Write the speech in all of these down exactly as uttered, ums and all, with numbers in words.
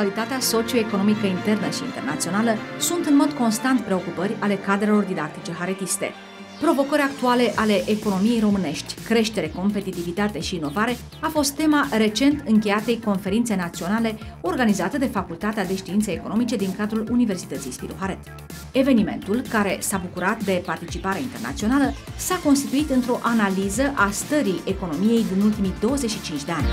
actualitatea socioeconomică internă și internațională sunt în mod constant preocupări ale cadrelor didactice haretiste. Provocări actuale ale economiei românești, creștere, competitivitate și inovare a fost tema recent încheiatei conferințe naționale organizată de Facultatea de Științe Economice din cadrul Universității Spiru Haret. Evenimentul, care s-a bucurat de participare internațională, s-a constituit într-o analiză a stării economiei din ultimii douăzeci și cinci de ani.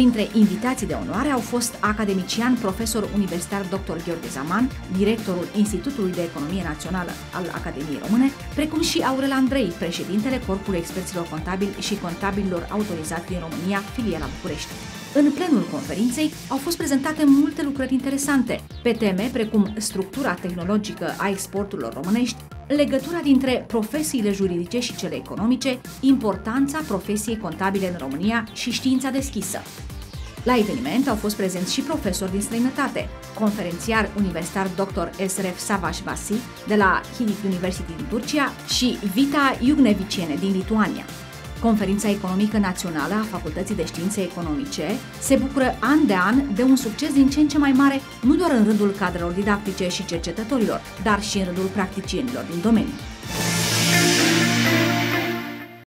Printre invitații de onoare au fost academician, profesor universitar doctor Gheorghe Zaman, directorul Institutului de Economie Națională al Academiei Române, precum și Aurel Andrei, președintele Corpului Experților Contabili și Contabililor Autorizați din România, filiala București. În plenul conferinței au fost prezentate multe lucrări interesante, pe teme precum structura tehnologică a exporturilor românești, legătura dintre profesiile juridice și cele economice, importanța profesiei contabile în România și știința deschisă. La eveniment au fost prezenți și profesori din străinătate, conferențiar universitar doctor Esref Savaş Vasi de la Hacettepe University din Turcia și Vita Iugneviciene din Lituania. Conferința Economică Națională a Facultății de Științe Economice se bucură an de an de un succes din ce în ce mai mare, nu doar în rândul cadrelor didactice și cercetătorilor, dar și în rândul practicienilor din domeniu.